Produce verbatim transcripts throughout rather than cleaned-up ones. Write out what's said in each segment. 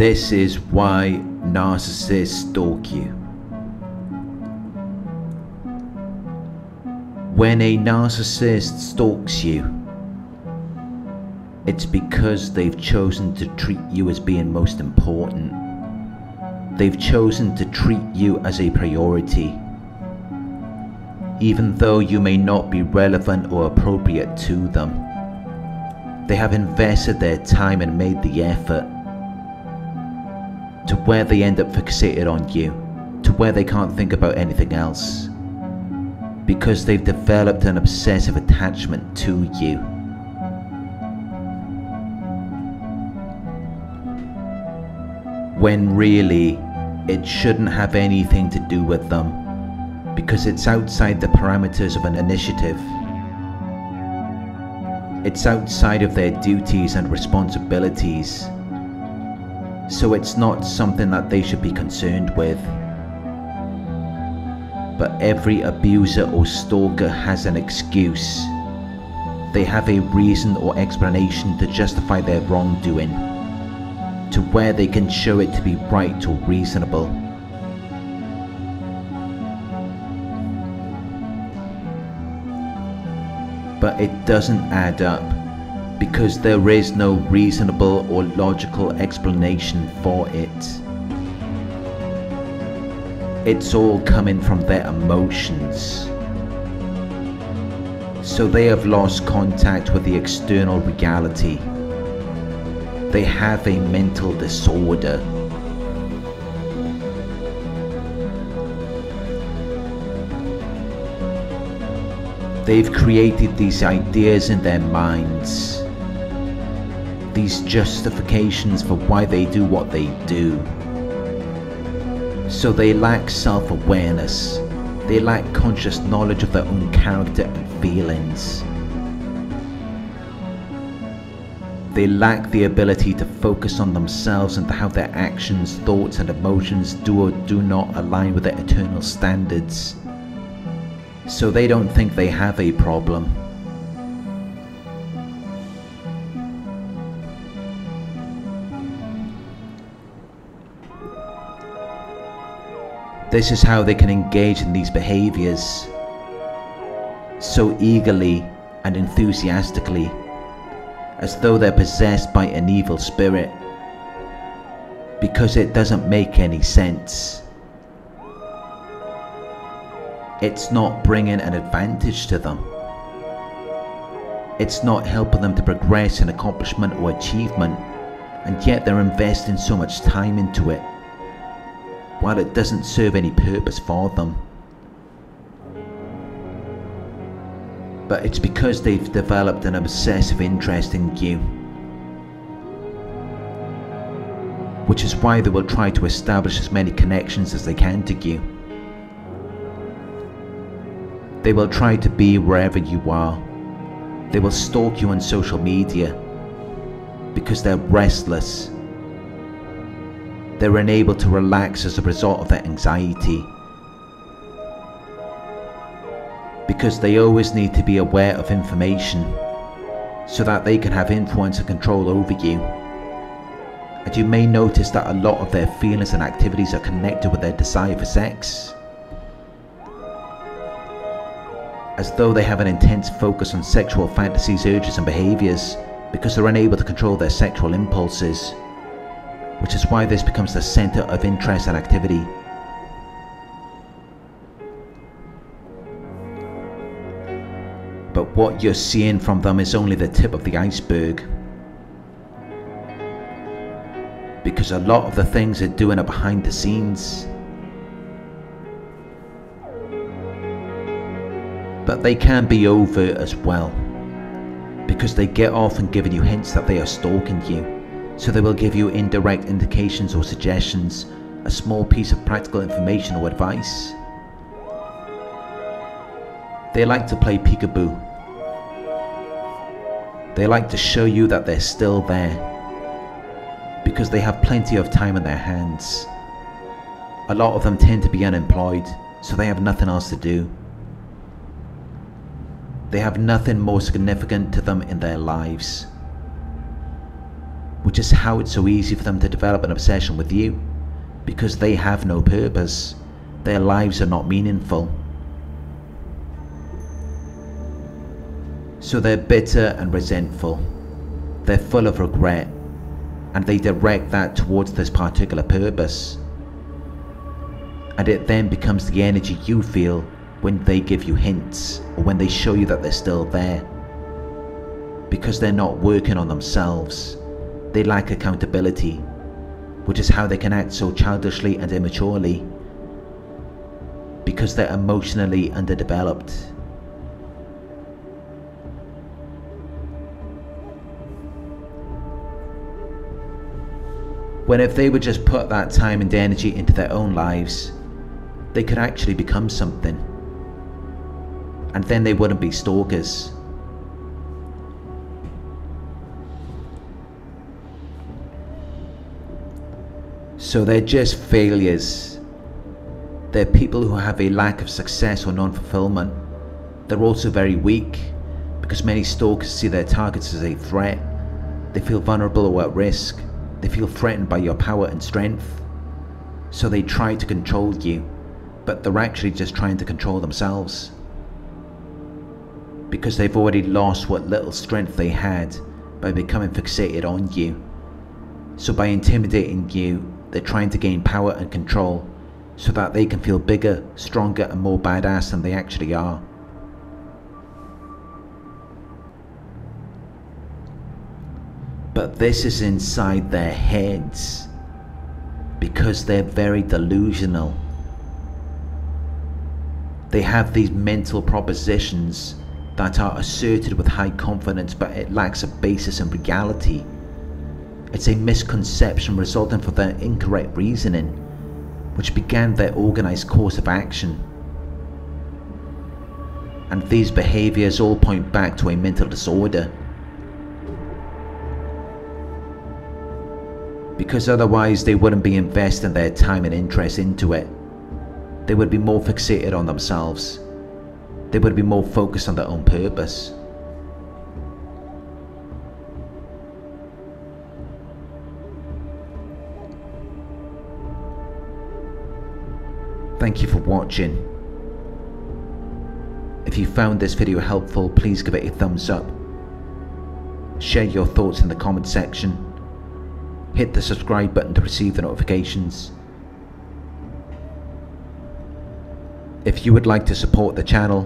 This is why narcissists stalk you. When a narcissist stalks you, it's because they've chosen to treat you as being most important. They've chosen to treat you as a priority, even though you may not be relevant or appropriate to them. They have invested their time and made the effort to where they end up fixated on you, to where they can't think about anything else, because they've developed an obsessive attachment to you. When really, it shouldn't have anything to do with them, because it's outside the parameters of an initiative. It's outside of their duties and responsibilities, so it's not something that they should be concerned with. But every abuser or stalker has an excuse. They have a reason or explanation to justify their wrongdoing, to where they can show it to be right or reasonable. But it doesn't add up, because there is no reasonable or logical explanation for it. It's all coming from their emotions. So they have lost contact with the external reality. They have a mental disorder. They've created these ideas in their minds, these justifications for why they do what they do. So they lack self-awareness. They lack conscious knowledge of their own character and feelings. They lack the ability to focus on themselves and how their actions, thoughts, and emotions do or do not align with their eternal standards. So they don't think they have a problem. This is how they can engage in these behaviors so eagerly and enthusiastically, as though they're possessed by an evil spirit, because it doesn't make any sense. It's not bringing an advantage to them. It's not helping them to progress in accomplishment or achievement, and yet they're investing so much time into it, while it doesn't serve any purpose for them. But it's because they've developed an obsessive interest in you, which is why they will try to establish as many connections as they can to you. They will try to be wherever you are. They will stalk you on social media because they're restless. They're unable to relax as a result of their anxiety, because they always need to be aware of information so that they can have influence and control over you. And you may notice that a lot of their feelings and activities are connected with their desire for sex, as though they have an intense focus on sexual fantasies, urges, and behaviors, because they're unable to control their sexual impulses, which is why this becomes the center of interest and activity. But what you're seeing from them is only the tip of the iceberg, because a lot of the things they're doing are behind the scenes. But they can be overt as well, because they get off on giving you hints that they are stalking you, so they will give you indirect indications or suggestions, a small piece of practical information or advice. They like to play peekaboo. They like to show you that they're still there, because they have plenty of time on their hands. A lot of them tend to be unemployed, so they have nothing else to do. They have nothing more significant to them in their lives, which is how it's so easy for them to develop an obsession with you, because they have no purpose, their lives are not meaningful. So they're bitter and resentful, they're full of regret, and they direct that towards this particular purpose. And it then becomes the energy you feel when they give you hints, or when they show you that they're still there. Because they're not working on themselves, they lack accountability, which is how they can act so childishly and immaturely, because they're emotionally underdeveloped. When if they would just put that time and energy into their own lives, they could actually become something. And then they wouldn't be stalkers. So they're just failures. They're people who have a lack of success or non-fulfillment. They're also very weak, because many stalkers see their targets as a threat. They feel vulnerable or at risk. They feel threatened by your power and strength. So they try to control you, but they're actually just trying to control themselves. Because they've already lost what little strength they had by becoming fixated on you. So by intimidating you, they're trying to gain power and control so that they can feel bigger, stronger and more badass than they actually are. But this is inside their heads, because they're very delusional. They have these mental propositions that are asserted with high confidence, but it lacks a basis in reality. It's a misconception resulting from their incorrect reasoning, which began their organized course of action. And these behaviors all point back to a mental disorder. Because otherwise they wouldn't be investing their time and interest into it. They would be more fixated on themselves. They would be more focused on their own purpose. Thank you for watching. If you found this video helpful, please give it a thumbs up. Share your thoughts in the comment section. Hit the subscribe button to receive the notifications. If you would like to support the channel,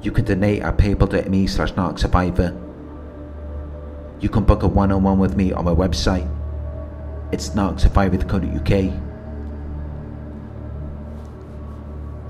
you can donate at paypal dot me slash narc survivor. You can book a one-on-one with me on my website. It's narc survivor dot co dot U K.